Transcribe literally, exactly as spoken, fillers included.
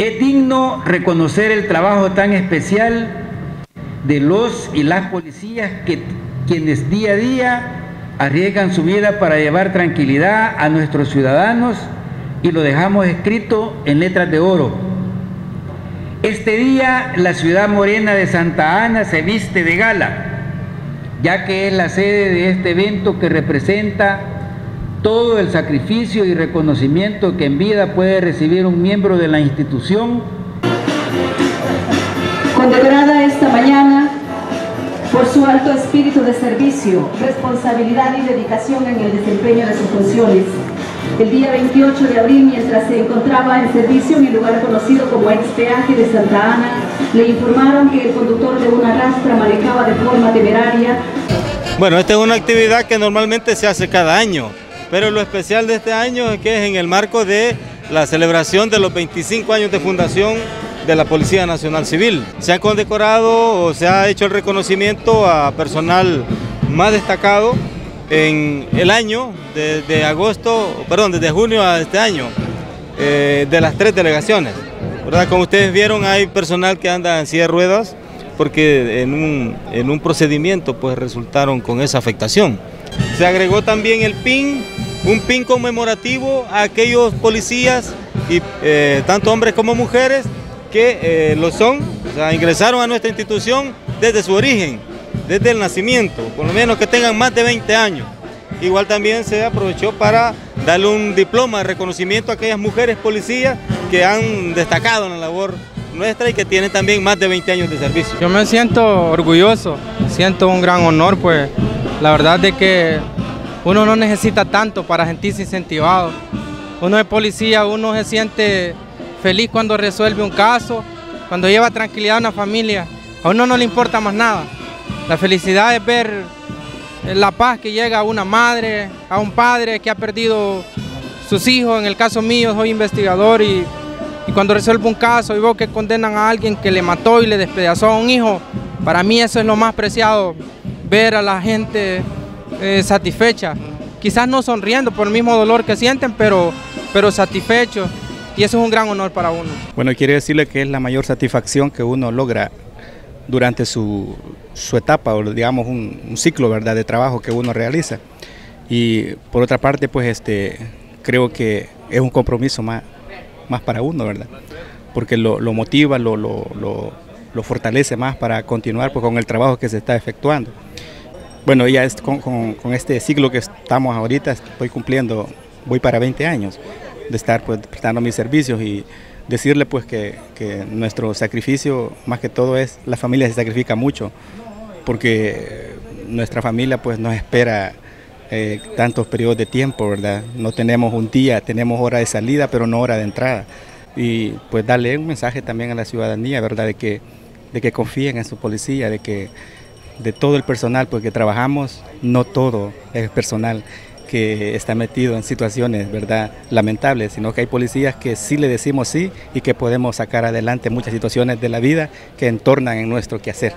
Es digno reconocer el trabajo tan especial de los y las policías que, quienes día a día arriesgan su vida para llevar tranquilidad a nuestros ciudadanos, y lo dejamos escrito en letras de oro. Este día la ciudad morena de Santa Ana se viste de gala, ya que es la sede de este evento que representa todo el sacrificio y reconocimiento que en vida puede recibir un miembro de la institución. Condecorada esta mañana por su alto espíritu de servicio, responsabilidad y dedicación en el desempeño de sus funciones, el día veintiocho de abril, mientras se encontraba en servicio en el lugar conocido como Expeaje de Santa Ana, le informaron que el conductor de una rastra manejaba de forma temeraria. Bueno, esta es una actividad que normalmente se hace cada año, pero lo especial de este año es que es en el marco de la celebración de los veinticinco años de fundación de la Policía Nacional Civil. Se ha condecorado o se ha hecho el reconocimiento a personal más destacado en el año, desde agosto, perdón, desde junio a este año, eh, de las tres delegaciones, ¿verdad? Como ustedes vieron, hay personal que anda en silla de ruedas porque en un, en un procedimiento pues resultaron con esa afectación. Se agregó también el PIN, un PIN conmemorativo a aquellos policías, y eh, tanto hombres como mujeres, que eh, lo son, o sea, ingresaron a nuestra institución desde su origen, desde el nacimiento, por lo menos que tengan más de veinte años. Igual también se aprovechó para darle un diploma de reconocimiento a aquellas mujeres policías que han destacado en la labor nuestra y que tienen también más de veinte años de servicio. Yo me siento orgulloso, siento un gran honor, pues la verdad de que uno no necesita tanto para sentirse incentivado. Uno es policía, uno se siente feliz cuando resuelve un caso, cuando lleva tranquilidad a una familia, a uno no le importa más nada. La felicidad es ver la paz que llega a una madre, a un padre que ha perdido sus hijos. En el caso mío, soy investigador y, y cuando resuelvo un caso y veo que condenan a alguien que le mató y le despedazó a un hijo, para mí eso es lo más preciado, ver a la gente eh, satisfecha. Quizás no sonriendo por el mismo dolor que sienten, pero, pero satisfechos, y eso es un gran honor para uno. Bueno, quiero decirle que es la mayor satisfacción que uno logra durante su, su etapa, o digamos un, un ciclo, ¿verdad?, de trabajo que uno realiza. Y por otra parte, pues este, creo que es un compromiso más, más para uno, ¿verdad?, porque lo, lo motiva, lo, lo, lo, lo fortalece más para continuar pues, con el trabajo que se está efectuando. Bueno, ya es con, con, con este ciclo que estamos ahorita, estoy cumpliendo, voy para veinte años de estar pues, prestando mis servicios, y decirle pues que, que nuestro sacrificio, más que todo, es la familia se sacrifica mucho, porque nuestra familia pues nos espera eh, tantos periodos de tiempo, ¿verdad? No tenemos un día, tenemos hora de salida, pero no hora de entrada. Y pues darle un mensaje también a la ciudadanía, ¿verdad?, de que, de que confíen en su policía, de que de todo el personal pues, que trabajamos, no todo es personal que está metido en situaciones, ¿verdad?, lamentables, sino que hay policías que sí le decimos sí y que podemos sacar adelante muchas situaciones de la vida que entornan en nuestro quehacer.